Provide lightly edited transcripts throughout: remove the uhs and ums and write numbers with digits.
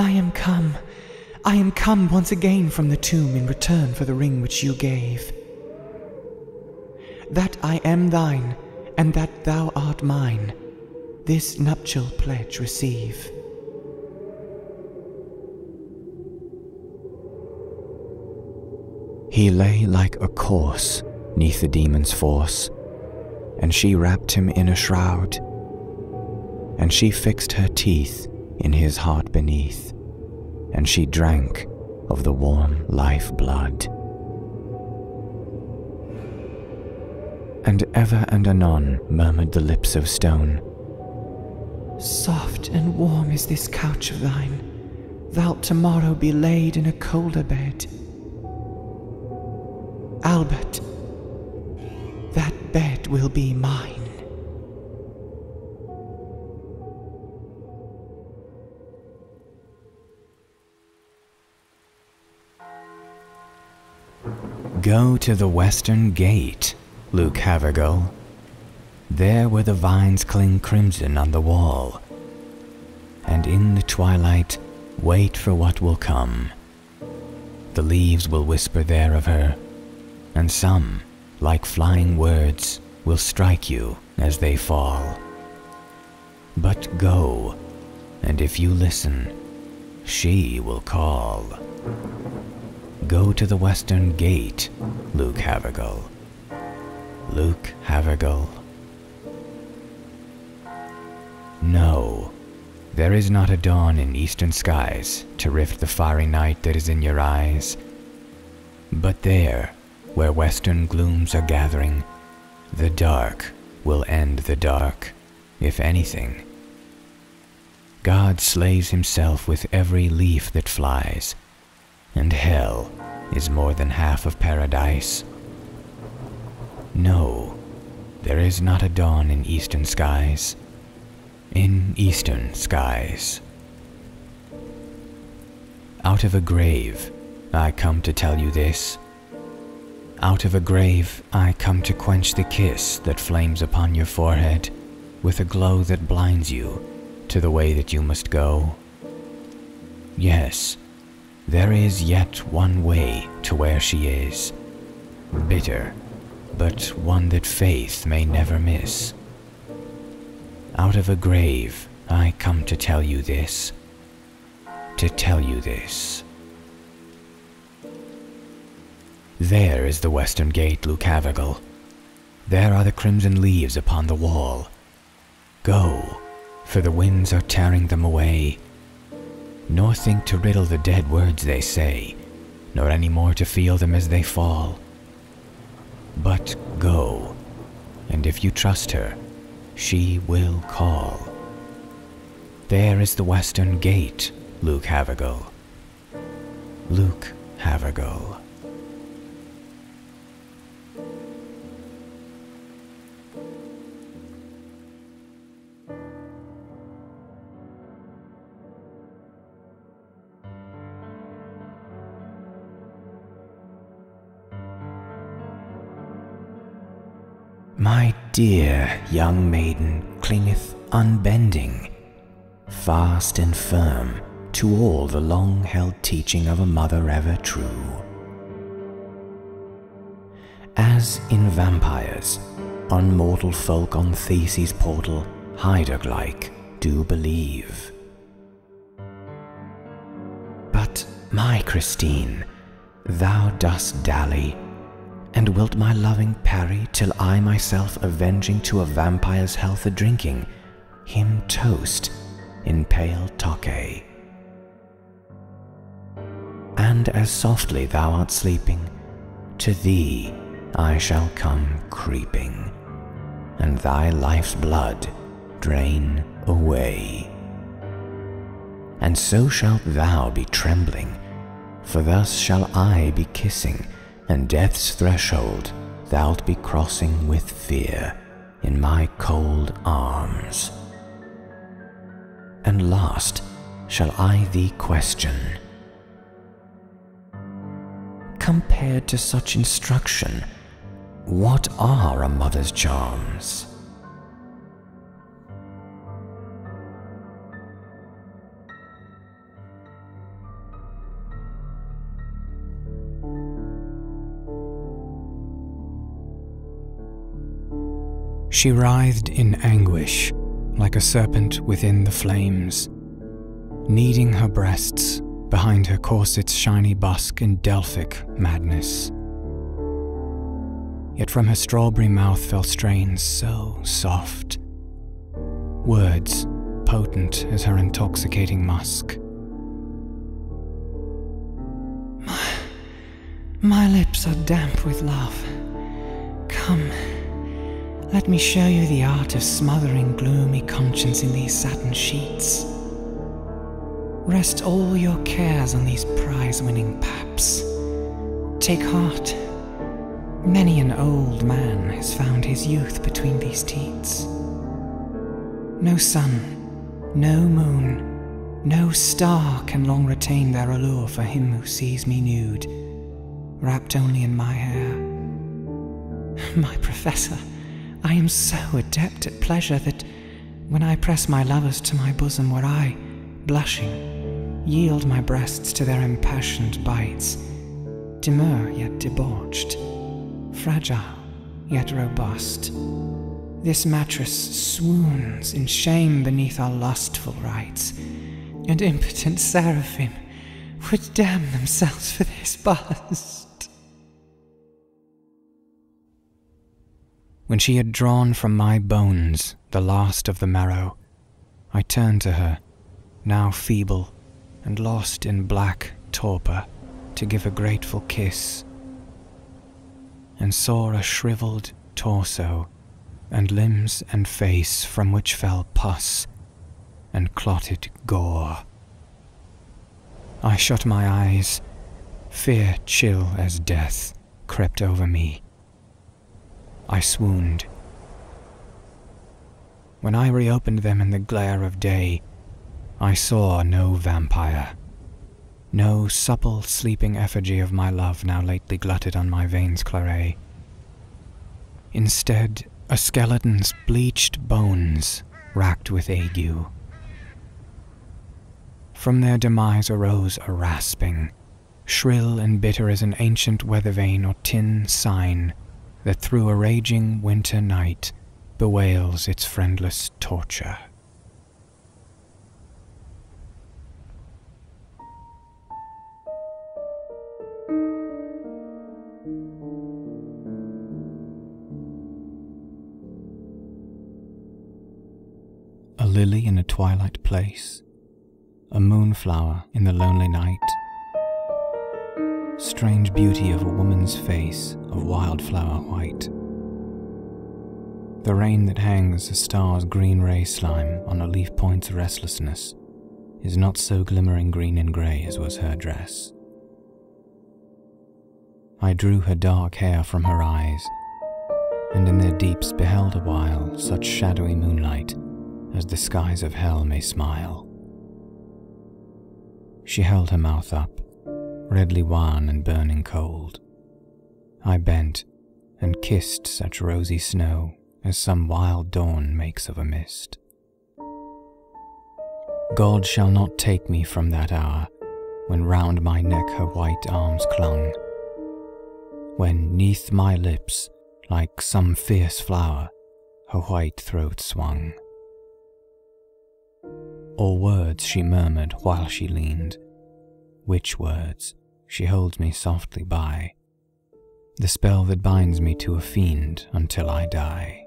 I am come once again from the tomb in return for the ring which you gave. That I am thine, and that thou art mine, this nuptial pledge receive. He lay like a corse 'neath the demon's force, and she wrapped him in a shroud, and she fixed her teeth in his heart beneath, and she drank of the warm life blood. And ever and anon murmured the lips of stone, "Soft and warm is this couch of thine, thou'lt tomorrow be laid in a colder bed. Albert, that bed will be mine." Go to the western gate, Luke Havergal. There where the vines cling crimson on the wall, and in the twilight wait for what will come. The leaves will whisper there of her, and some, like flying words, will strike you as they fall. But go, and if you listen, she will call. Go to the western gate, Luke Havergal. Luke Havergal. No, there is not a dawn in eastern skies to rift the fiery night that is in your eyes. But there, where western glooms are gathering, the dark will end the dark, if anything. God slays himself with every leaf that flies, and hell is more than half of paradise. No, there is not a dawn in eastern skies. In eastern skies. Out of a grave, I come to tell you this. Out of a grave, I come to quench the kiss that flames upon your forehead with a glow that blinds you to the way that you must go. Yes, there is yet one way to where she is, bitter, but one that faith may never miss. Out of a grave, I come to tell you this, to tell you this. There is the western gate, Luke Havergal. There are the crimson leaves upon the wall. Go, for the winds are tearing them away. Nor think to riddle the dead words they say, nor any more to feel them as they fall. But go, and if you trust her, she will call. There is the western gate, Luke Havergal. Luke Havergal. My dear young maiden clingeth unbending, fast and firm, to all the long-held teaching of a mother ever true. As in vampires, unmortal folk on Theseus' portal, Heiduglike, do believe. But, my Christine, thou dost dally, and wilt my loving parry till I myself avenging to a vampire's health a drinking, him toast in pale Tokay. And as softly thou art sleeping, to thee I shall come creeping, and thy life's blood drain away. And so shalt thou be trembling, for thus shall I be kissing, and death's threshold thou'lt be crossing with fear in my cold arms. And last shall I thee question, compared to such instruction, what are a mother's charms? She writhed in anguish, like a serpent within the flames, kneading her breasts behind her corset's shiny busk in Delphic madness. Yet from her strawberry mouth fell strains so soft, words potent as her intoxicating musk. My lips are damp with love. Come, let me show you the art of smothering gloomy conscience in these satin sheets. Rest all your cares on these prize-winning paps. Take heart. Many an old man has found his youth between these teats. No sun, no moon, no star can long retain their allure for him who sees me nude, wrapped only in my hair. My professor, I am so adept at pleasure that when I press my lovers to my bosom, were I, blushing, yield my breasts to their impassioned bites, demure yet debauched, fragile yet robust, this mattress swoons in shame beneath our lustful rites, and impotent seraphim would damn themselves for this bust. When she had drawn from my bones the last of the marrow, I turned to her, now feeble and lost in black torpor, to give a grateful kiss, and saw a shriveled torso and limbs and face from which fell pus and clotted gore. I shut my eyes. Fear chill as death crept over me. I swooned. When I reopened them in the glare of day, I saw no vampire, no supple sleeping effigy of my love now lately glutted on my veins claret. Instead, a skeleton's bleached bones racked with ague. From their demise arose a rasping, shrill and bitter as an ancient weather vane or tin sign that through a raging winter night bewails its friendless torture. A lily in a twilight place, a moonflower in the lonely night, strange beauty of a woman's face of wildflower white, the rain that hangs a star's green ray slime on a leaf point's restlessness is not so glimmering green and grey as was her dress. I drew her dark hair from her eyes, and in their deeps beheld awhile such shadowy moonlight as the skies of hell may smile. She held her mouth up, redly wan and burning cold. I bent and kissed such rosy snow as some wild dawn makes of a mist. God shall not take me from that hour when round my neck her white arms clung, when 'neath my lips, like some fierce flower, her white throat swung. Or words she murmured while she leaned, which words she holds me softly by, the spell that binds me to a fiend until I die.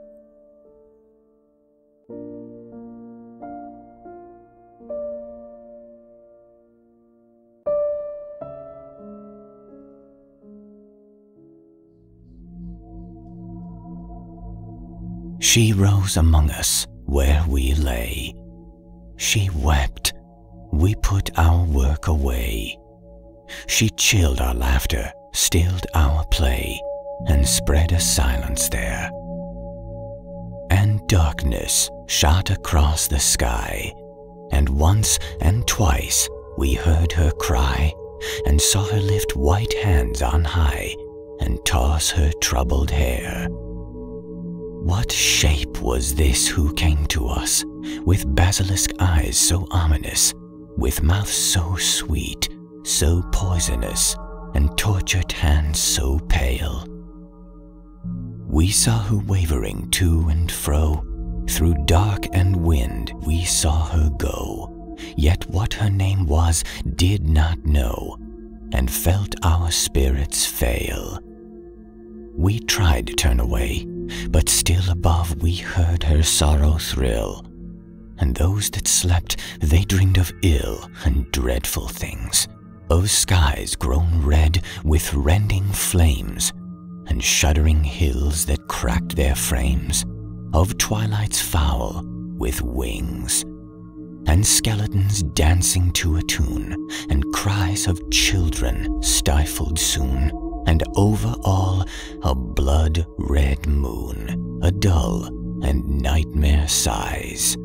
She rose among us where we lay. She wept, we put our work away. She chilled our laughter, stilled our play, and spread a silence there. And darkness shot across the sky, and once and twice we heard her cry, and saw her lift white hands on high, and toss her troubled hair. What shape was this who came to us, with basilisk eyes so ominous, with mouth so sweet, so poisonous, and tortured hands so pale? We saw her wavering to and fro. Through dark and wind we saw her go. Yet what her name was did not know, and felt our spirits fail. We tried to turn away, but still above we heard her sorrow thrill. And those that slept, they dreamed of ill and dreadful things, of skies grown red with rending flames, and shuddering hills that cracked their frames, of twilights foul with wings, and skeletons dancing to a tune, and cries of children stifled soon, and over all a blood-red moon, a dull and nightmare sighs.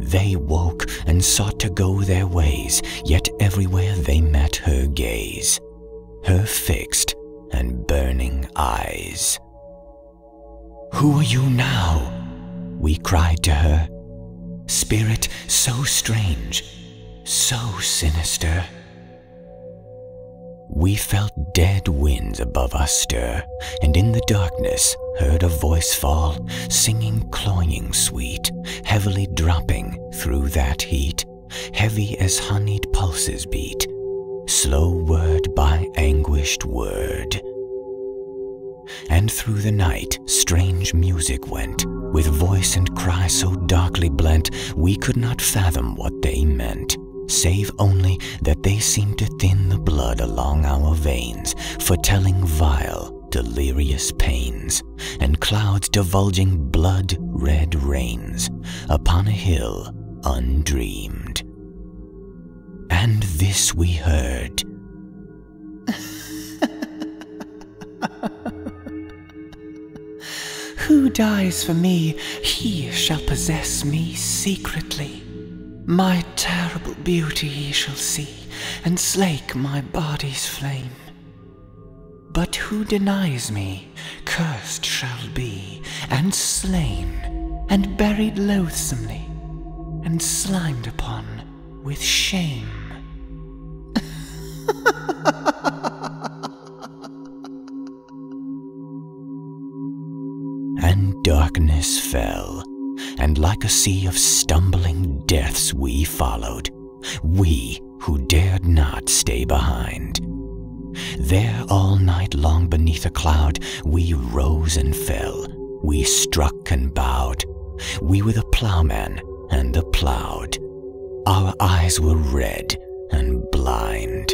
They woke and sought to go their ways, yet everywhere they met her gaze, her fixed and burning eyes. "Who are you now?" we cried to her. "Spirit so strange, so sinister." We felt dead winds above us stir, and in the darkness heard a voice fall, singing, cloying sweet, heavily dropping through that heat, heavy as honeyed pulses beat, slow word by anguished word. And through the night strange music went, with voice and cry so darkly blent, we could not fathom what they meant, save only that they seemed to thin the blood along our veins, foretelling vile, delirious pains, and clouds divulging blood-red rains upon a hill undreamed. And this we heard. "Who dies for me, he shall possess me secretly. My terrible beauty he shall see, and slake my body's flame. But who denies me, cursed shall be, and slain, and buried loathsomely, and slimed upon with shame." And darkness fell, and like a sea of stumbling deaths we followed, we who dared not stay behind. There all night long beneath a cloud we rose and fell, we struck and bowed, we were the plowman and the plowed. Our eyes were red and blind.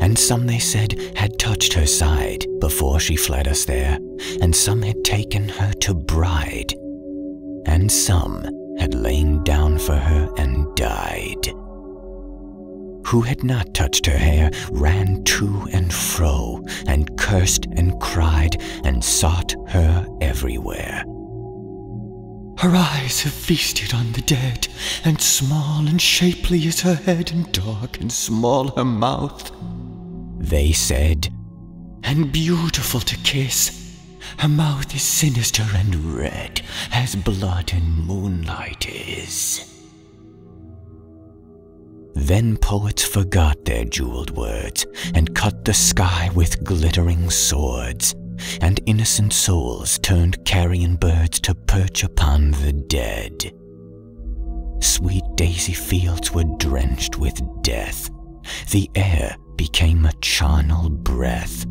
And some, they said, had touched her side before she fled us there, and some had taken her to bride, and some had lain down for her and died. Who had not touched her hair ran to and fro, and cursed and cried, and sought her everywhere. "Her eyes have feasted on the dead, and small and shapely is her head, and dark and small her mouth," they said, "and beautiful to kiss. Her mouth is sinister and red, as blood in moonlight is." Then poets forgot their jeweled words, and cut the sky with glittering swords, and innocent souls turned carrion birds to perch upon the dead. Sweet daisy fields were drenched with death, the air became a charnel breath,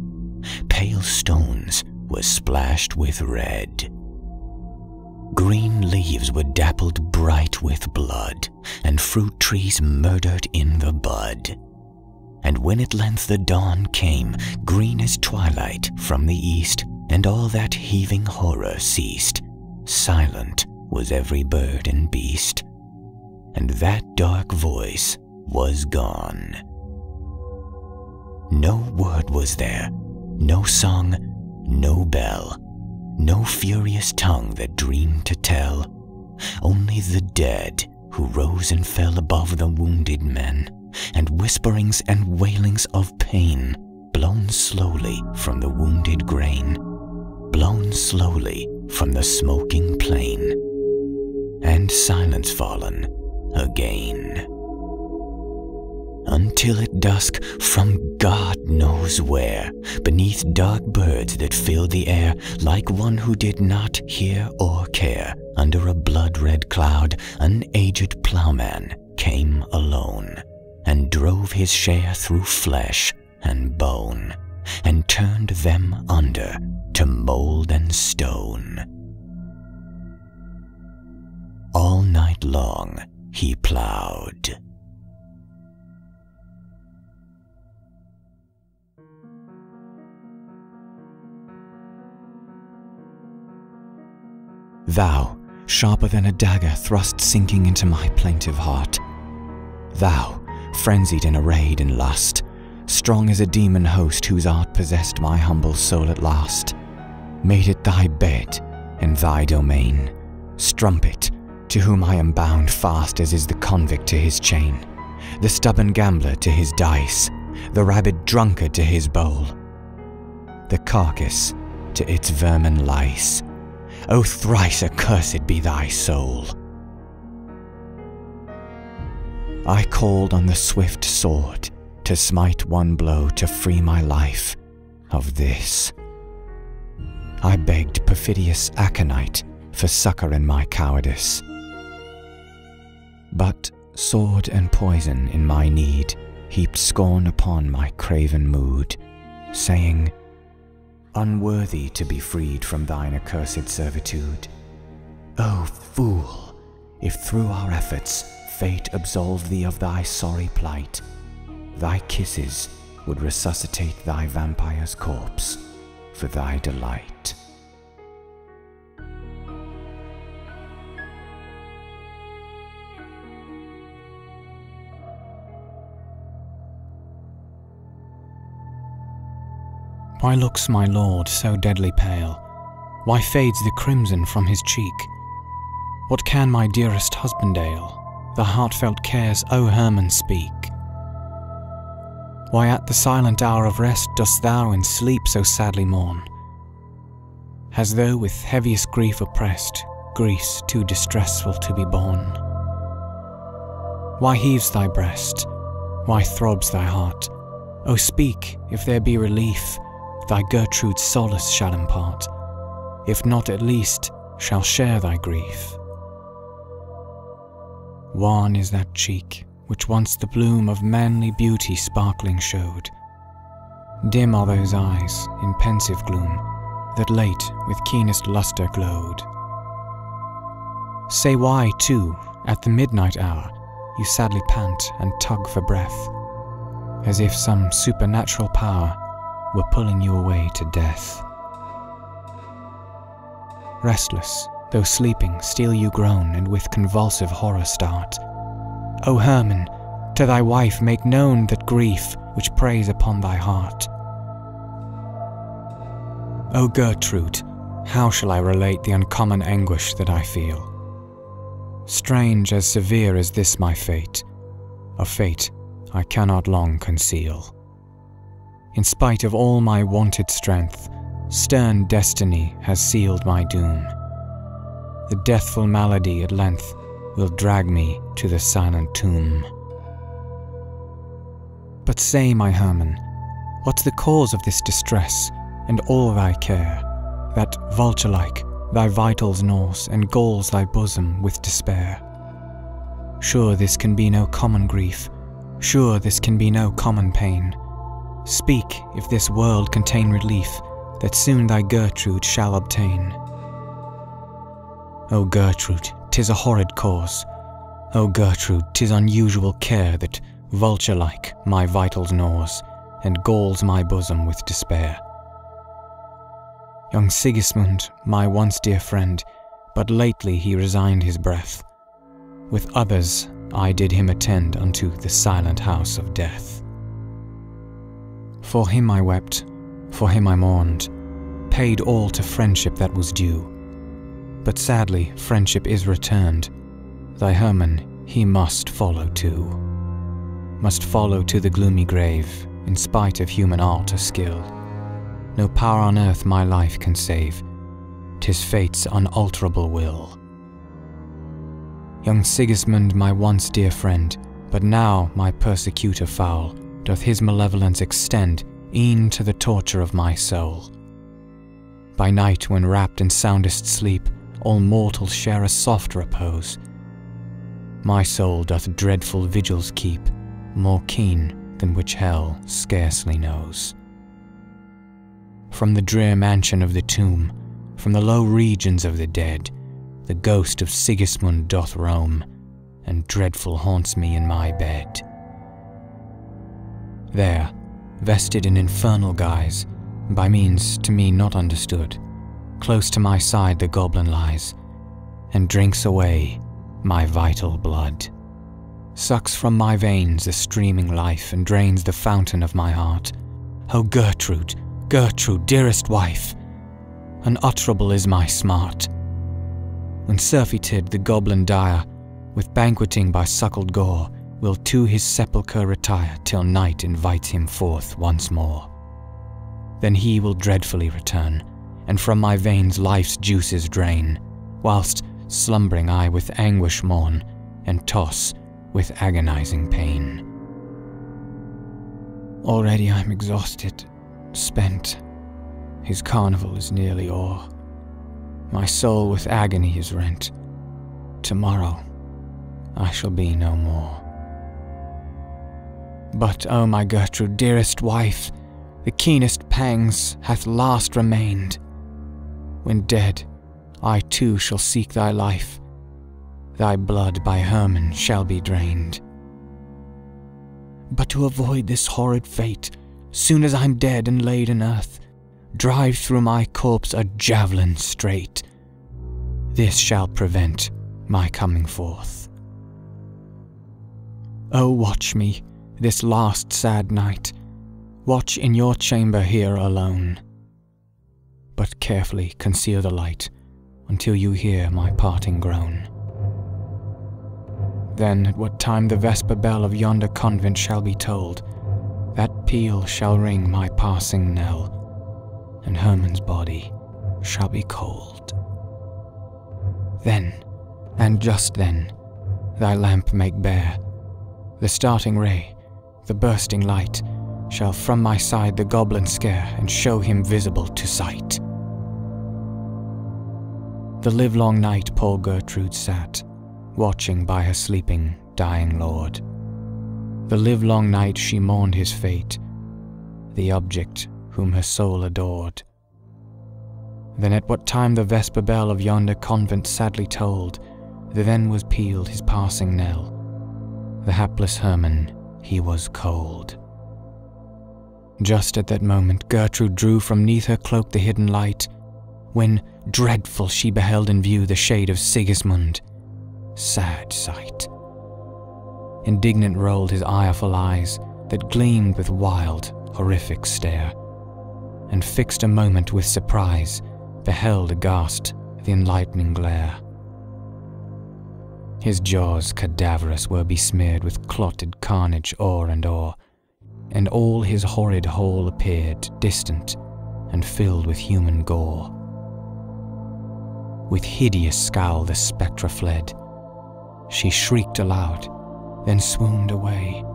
pale stones was splashed with red. Green leaves were dappled bright with blood, and fruit trees murdered in the bud. And when at length the dawn came, green as twilight from the east, and all that heaving horror ceased, silent was every bird and beast, and that dark voice was gone. No word was there, no song, no bell, no furious tongue that dreamed to tell, only the dead who rose and fell above the wounded men, and whisperings and wailings of pain, blown slowly from the wounded grain, blown slowly from the smoking plain, and silence fallen again. Until till at dusk, from God knows where, beneath dark birds that filled the air, like one who did not hear or care, under a blood-red cloud, an aged ploughman came alone, and drove his share through flesh and bone, and turned them under to mold and stone. All night long he ploughed. Thou, sharper than a dagger thrust sinking into my plaintive heart. Thou, frenzied and arrayed in lust, strong as a demon host whose art possessed my humble soul at last, made it thy bed and thy domain, strumpet, to whom I am bound fast as is the convict to his chain, the stubborn gambler to his dice, the rabid drunkard to his bowl, the carcass to its vermin lice. O thrice accursed be thy soul! I called on the swift sword to smite one blow to free my life of this. I begged perfidious Aconite for succor in my cowardice. But sword and poison in my need heaped scorn upon my craven mood, saying, "Unworthy to be freed from thine accursed servitude. O fool, if through our efforts fate absolve thee of thy sorry plight, thy kisses would resuscitate thy vampire's corpse for thy delight." Why looks my lord so deadly pale? Why fades the crimson from his cheek? What can my dearest husband ail? The heartfelt cares, O Hermann, speak. Why at the silent hour of rest dost thou in sleep so sadly mourn? As though with heaviest grief oppressed, Greece too distressful to be borne. Why heaves thy breast? Why throbs thy heart? O speak, if there be relief, thy Gertrude solace shall impart, if not at least shall share thy grief. Wan is that cheek, which once the bloom of manly beauty sparkling showed. Dim are those eyes, in pensive gloom, that late with keenest lustre glowed. Say why, too, at the midnight hour, you sadly pant and tug for breath, as if some supernatural power were pulling you away to death. Restless, though sleeping, still you groan, and with convulsive horror start. O Hermann, to thy wife make known that grief which preys upon thy heart. O Gertrude, how shall I relate the uncommon anguish that I feel? Strange, as severe is this my fate, a fate I cannot long conceal. In spite of all my wonted strength, stern destiny has sealed my doom. The deathful malady at length will drag me to the silent tomb. But say, my Hermann, what's the cause of this distress and all thy care, that, vulture-like, thy vitals gnaws and galls thy bosom with despair? Sure this can be no common grief, sure this can be no common pain. Speak, if this world contain relief that soon thy Gertrude shall obtain. O Gertrude, 'tis a horrid cause. O Gertrude, 'tis unusual care that, vulture-like, my vitals gnaws and galls my bosom with despair. Young Sigismund, my once dear friend, but lately he resigned his breath. With others I did him attend unto the silent house of death. For him I wept, for him I mourned, paid all to friendship that was due. But sadly, friendship is returned. Thy Hermann, he must follow too. Must follow to the gloomy grave, in spite of human art or skill. No power on earth my life can save, 'tis fate's unalterable will. Young Sigismund, my once dear friend, but now my persecutor foul, doth his malevolence extend e'en to the torture of my soul. By night, when wrapped in soundest sleep, all mortals share a soft repose. My soul doth dreadful vigils keep, more keen than which hell scarcely knows. From the drear mansion of the tomb, from the low regions of the dead, the ghost of Sigismund doth roam, and dreadful haunts me in my bed. There, vested in infernal guise, by means to me not understood, close to my side the goblin lies, and drinks away my vital blood, sucks from my veins the streaming life, and drains the fountain of my heart. O Gertrude, Gertrude, dearest wife, unutterable is my smart. When surfeited the goblin dire, with banqueting by suckled gore, will to his sepulchre retire till night invites him forth once more. Then he will dreadfully return, and from my veins life's juices drain, whilst slumbering I with anguish mourn, and toss with agonizing pain. Already I'm exhausted, spent, his carnival is nearly o'er, my soul with agony is rent, tomorrow I shall be no more. But, O my Gertrude, dearest wife, the keenest pangs hath last remained. When dead, I too shall seek thy life, thy blood by Hermann shall be drained. But to avoid this horrid fate, soon as I'm dead and laid in earth, drive through my corpse a javelin straight. This shall prevent my coming forth. O watch me this last sad night, watch in your chamber here alone, but carefully conceal the light until you hear my parting groan. Then at what time the vesper bell of yonder convent shall be tolled, that peal shall ring my passing knell, and Hermann's body shall be cold. Then, and just then, thy lamp make bare the starting ray, the bursting light, shall from my side the goblin scare, and show him visible to sight. The livelong night poor Gertrude sat, watching by her sleeping, dying lord. The livelong night she mourned his fate, the object whom her soul adored. Then at what time the vesper bell of yonder convent sadly tolled, then was pealed his passing knell, the hapless Hermann, he was cold. Just at that moment Gertrude drew from neath her cloak the hidden light, when dreadful she beheld in view the shade of Sigismund. Sad sight. Indignant rolled his ireful eyes, that gleamed with wild, horrific stare, and fixed a moment with surprise, beheld aghast the enlightening glare. His jaws cadaverous were besmeared with clotted carnage o'er and o'er, and all his horrid hole appeared distant and filled with human gore. With hideous scowl the spectre fled. She shrieked aloud, then swooned away.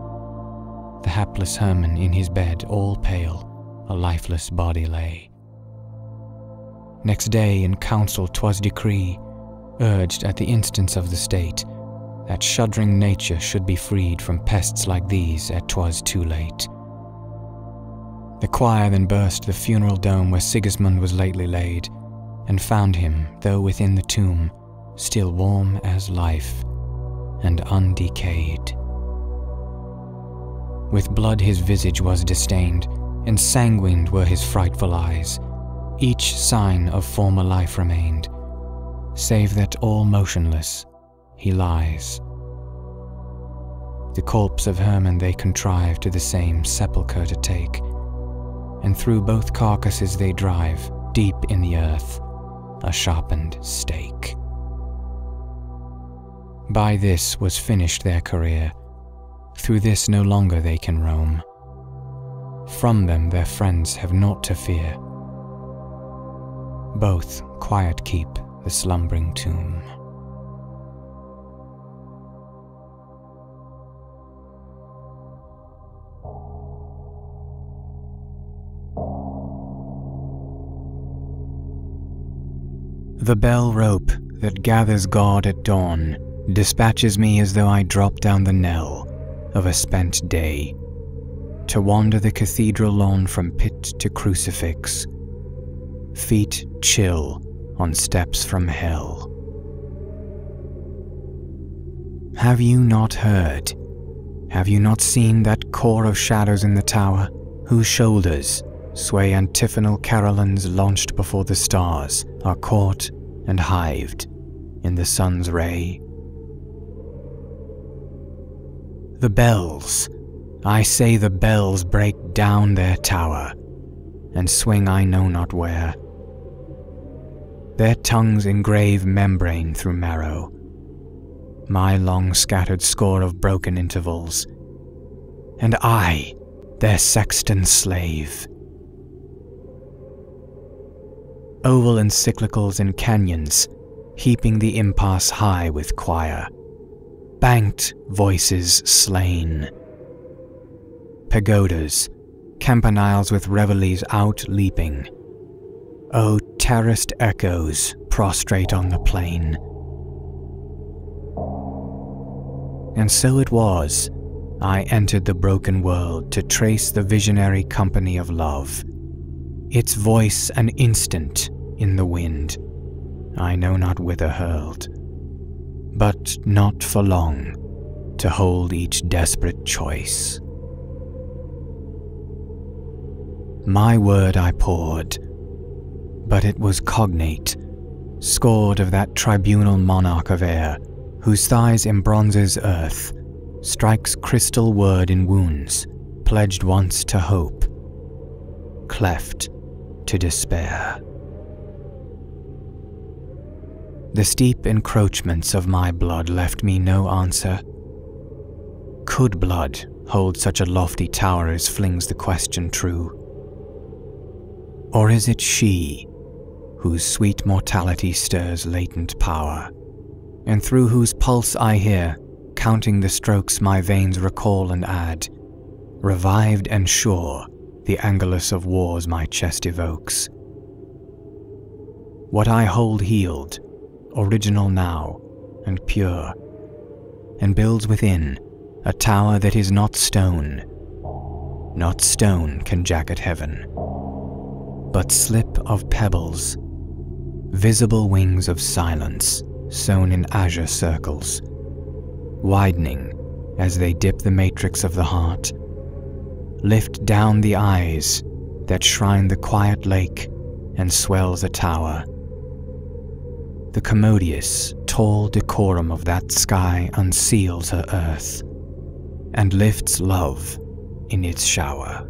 The hapless Hermann in his bed, all pale, a lifeless body lay. Next day in council 'twas decree, urged at the instance of the state, that shuddering nature should be freed from pests like these ere 'twas too late. The choir then burst the funeral dome where Sigismund was lately laid, and found him, though within the tomb, still warm as life and undecayed. With blood his visage was distained, and sanguined were his frightful eyes. Each sign of former life remained, save that all motionless he lies. The corpse of Hermann they contrive to the same sepulchre to take, and through both carcasses they drive, deep in the earth, a sharpened stake. By this was finished their career, through this no longer they can roam. From them their friends have naught to fear, both quiet keep the slumbering tomb. The bell rope that gathers guard at dawn dispatches me as though I drop down the knell of a spent day, to wander the cathedral lawn from pit to crucifix, feet chill on steps from hell. Have you not heard? Have you not seen that core of shadows in the tower, whose shoulders sway antiphonal carillons launched before the stars are caught and hived in the sun's ray? The bells, I say the bells, break down their tower and swing I know not where. Their tongues engrave membrane through marrow, my long scattered score of broken intervals, and I, their sexton slave. Oval encyclicals in canyons, heaping the impasse high with choir, banked voices slain. Pagodas, campaniles with reveille's out-leaping. O terraced echoes prostrate on the plain. And so it was, I entered the broken world to trace the visionary company of love, its voice an instant in the wind, I know not whither hurled, but not for long, to hold each desperate choice. My word I poured, but it was cognate, scored of that tribunal monarch of air, whose thighs embronzes earth, strikes crystal word in wounds, pledged once to hope, cleft to despair. The steep encroachments of my blood left me no answer. Could blood hold such a lofty tower as flings the question true? Or is it she, whose sweet mortality stirs latent power, and through whose pulse I hear, counting the strokes my veins recall and add, revived and sure, the Angelus of wars my chest evokes? What I hold healed, original now, and pure, and builds within a tower that is not stone. Not stone can jacket heaven, but slip of pebbles, visible wings of silence sewn in azure circles, widening as they dip the matrix of the heart, lift down the eyes that shrine the quiet lake and swells a tower. The commodious, tall decorum of that sky unseals her earth and lifts love in its shower.